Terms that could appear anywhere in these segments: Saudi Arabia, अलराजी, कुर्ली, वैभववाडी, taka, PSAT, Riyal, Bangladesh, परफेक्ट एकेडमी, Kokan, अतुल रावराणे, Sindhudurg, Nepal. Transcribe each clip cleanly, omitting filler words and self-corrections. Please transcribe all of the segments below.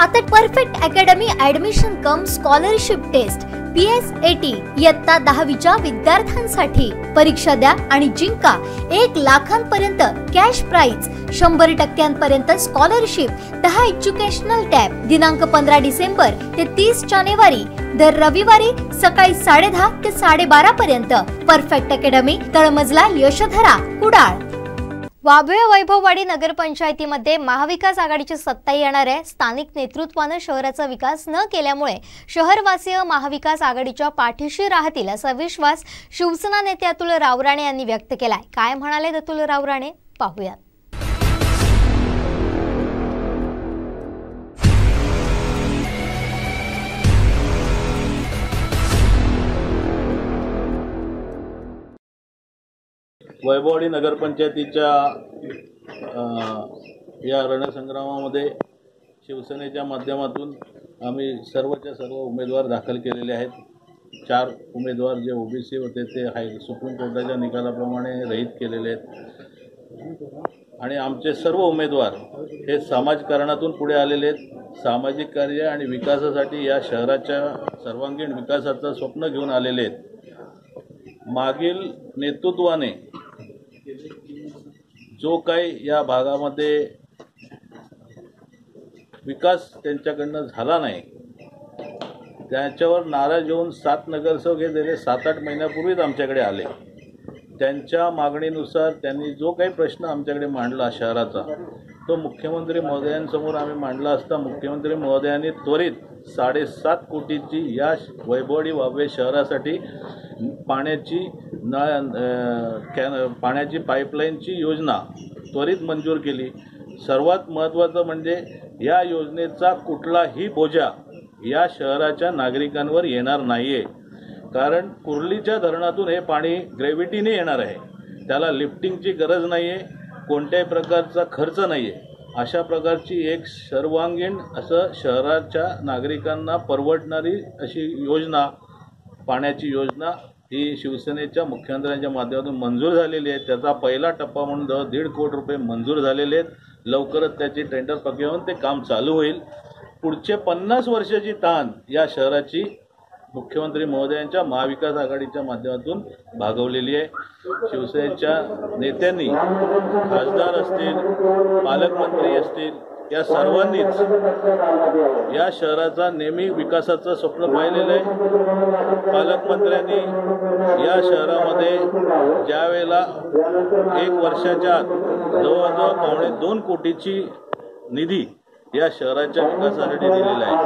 आता परफेक्ट एकेडमी admission cum scholarship test PSAT इयत्ता 10वीच्या विद्यार्थ्यांसाठी परीक्षा द्या आणि जिंका 1 लाखांपर्यंत cash prize, 100% scholarship, 10 educational tab, दिनांक 15 डिसेंबर ते 30 जानेवारी, दर रविवारी सकाळी 10:30 ते 12:30 पर्यंत। परफेक्ट अकॅडमी, तळमजला यशधरा कुडाळ। वाभे वैभववाडी नगरपंचायतीमध्ये महाविकास आघाडीची सत्ता येणार आहे। स्थानिक नेतृत्वाने शहराचा विकास न केल्यामुळे शहरवासीय महाविकास आघाडीच्या पाठीशी राहतील असा विश्वास शिवसेना नेते अतुल रावराणे यांनी व्यक्त केलाय। काय म्हणाले अतुल रावराणे, पाहूयात। वैभववाडी नगरपंचायतीच्या या रणसंग्रामामध्ये शिवसेनेच्या माध्यमातून आम्ही सर्वच्या सर्व उमेदवार दाखल केलेले आहेत। 4 उमेदवार जे ओबीसी होते ते सुप्रीम कोर्टाच्या निकालाप्रमाणे रहित केलेले आहेत आणि आमचे सर्व उमेदवार हे समाजकारणातून पुढे आलेले आहेत। सामाजिक कार्य आणि विकासासाठी या शहराच्या सर्वांगीण विकासाचं स्वप्न घेऊन आलेले आहेत। मागील नेतृत्वाने जो काही या भागामध्ये विकास त्यांच्याकडनं झाला नाही त्याच्यावर नाराज होऊन 7 नगरसेवक गेले 7-8 महिन्यापूर्वीच आमच्याकडे आले। त्यांच्या मागणीनुसार त्यांनी जो काही प्रश्न आमच्याकडे मांडला शहराचा तो मुख्यमंत्री महोदयांसमोर आम्ही मांडला असता मुख्यमंत्री महोदयांनी त्वरित 7.5 कोटीची या वैभववाडी वावे शहरासाठी पाण्याची पाण्याची पाईपलाईनची योजना त्वरित मंजूर केली। सर्वात महत्त्वाचं म्हणजे या योजनेचा कुठलाही बोजा या शहराच्या नागरिकांवर येणार नाहीये, कारण कुर्लीच्या धरणातून हे पाणी ग्रॅव्हिटीने येणार आहे, त्याला लिफ्टिंगची गरज नाहीये, कोणत्याही प्रकारचा खर्च नाहीये। अशा प्रकारची एक सर्वांगीण असं शहराच्या नागरिकांना परवडणारी अशी योजना, पाण्याची योजना ही शिवसेनेच्या मुख्यमंत्र्यांच्या माध्यमातून मंजूर झालेली आहे। त्याचा पहिला टप्पा म्हणून जवळ 1.5 कोटी रुपये मंजूर झालेले आहेत। लवकरच त्याची टेंडर प्रक्रिया होऊन ते काम चालू होईल। पुढचे 50 वर्षाची ताण या शहराची मुख्यमंत्री महोदयांच्या महाविकास आघाडीच्या माध्यमातून भागवलेली आहे। शिवसेनेच्या नेत्यांनी, खासदार असतील, पालकमंत्री असतील, या सर्वांनीच या शहराचा नेहमी विकासाचं स्वप्न पाहिलेलं आहे। पालकमंत्र्यांनी या शहरामध्ये ज्यावेळेला 1 वर्षाच्या आत जवळजवळ 2.25 कोटीची निधी या शहराच्या विकासासाठी दिलेला आहे।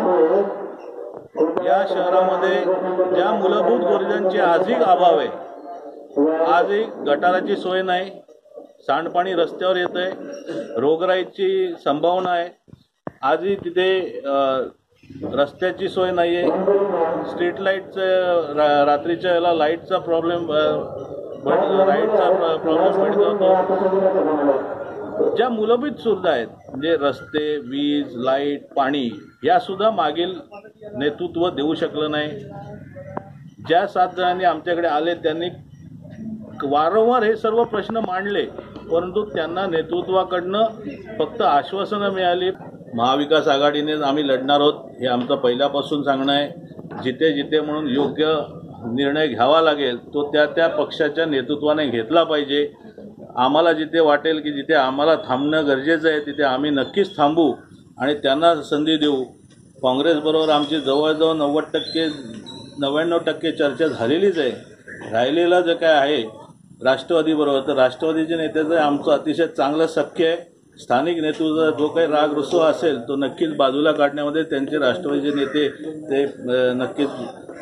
या शहरामध्ये ज्या मूलभूत गरजांची आजही अभाव आहे, आजही गटाराची सोय नाही, सांडपाणी रस्त्यावर येतंय, रोगराईची संभावना आहे, आजही तिथे रस्त्याची सोय नाही आहे, स्ट्रीट लाईटचं रात्रीच्या याला लाईटचा लाईटचा प्रॉब्लेम पडतो होतो। ज्या मूलभूत सुविधा आहेत म्हणजे रस्ते, वीज, लाईट, पाणी या सुद्धा मागील नेतृत्व देऊ शकलं नाही। ज्या 7 जणांनी आमच्याकडे आले त्यांनी वारंवार हे सर्व प्रश्न मांडले, परंतु त्यांना नेतृत्वाकडनं फक्त आश्वासनं मिळाली। महाविकास आघाडीने आम्ही लढणार आहोत हे आमचं पहिल्यापासून सांगणं आहे। जिथे जिथे म्हणून योग्य निर्णय घ्यावा लागेल तो त्या त्या पक्षाच्या नेतृत्वाने घेतला पाहिजे। आम्हाला जिथे वाटेल की जिथे आम्हाला थांबणं गरजेचं आहे तिथे आम्ही नक्कीच थांबू आणि त्यांना संधी देऊ। काँग्रेसबरोबर आमची जवळजवळ 99% चर्चा झालेलीच आहे। राहिलेला जे काय आहे राष्ट्रवादीबरोबर, तर राष्ट्रवादीचे नेत्याचं आमचं अतिशय चांगलं सख्य आहे। स्थानिक नेतृत्वाचा जो काही राग रुसवा असेल तो नक्कीच बाजूला काढण्यामध्ये त्यांचे राष्ट्रवादीचे नेते ते नक्कीच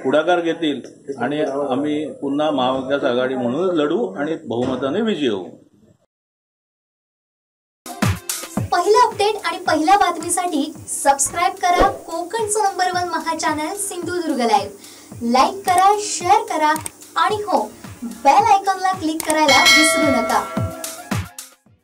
पुढाकार घेतील आणि आम्ही पुन्हा महाविकास आघाडी म्हणून लढू आणि बहुमताने विजयी होऊ। पहिला अपडेट आणि पहिल्या बातमीसाठी सबस्क्राइब करा कोकणचं नंबर 1 महाचॅनल सिंधुदुर्ग लाइव। लाईक करा, शेअर करा आणि हो, बेल आयकॉनला क्लिक करायला विसरू नका।